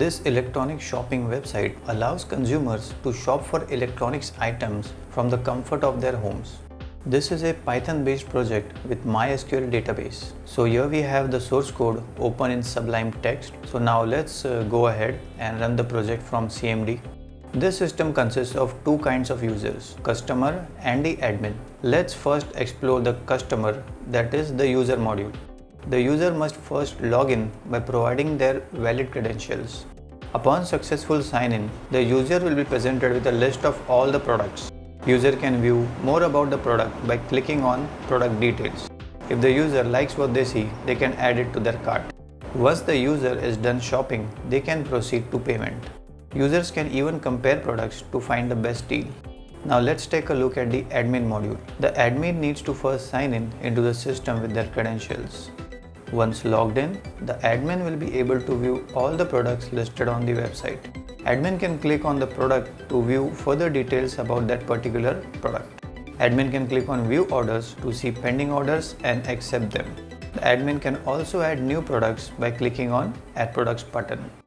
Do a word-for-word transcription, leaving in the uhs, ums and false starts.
This electronic shopping website allows consumers to shop for electronics items from the comfort of their homes. This is a Python-based project with MySQL database. So here we have the source code open in Sublime Text. So now let's uh, go ahead and run the project from C M D. This system consists of two kinds of users, customer and the admin. Let's first explore the customer, that is the user module. The user must first log in by providing their valid credentials. Upon successful sign-in, the user will be presented with a list of all the products. User can view more about the product by clicking on product details. If the user likes what they see, they can add it to their cart. Once the user is done shopping, they can proceed to payment. Users can even compare products to find the best deal. Now let's take a look at the admin module. The admin needs to first sign in into the system with their credentials. Once logged in, the admin will be able to view all the products listed on the website. Admin can click on the product to view further details about that particular product. Admin can click on View Orders to see pending orders and accept them. The admin can also add new products by clicking on Add Products button.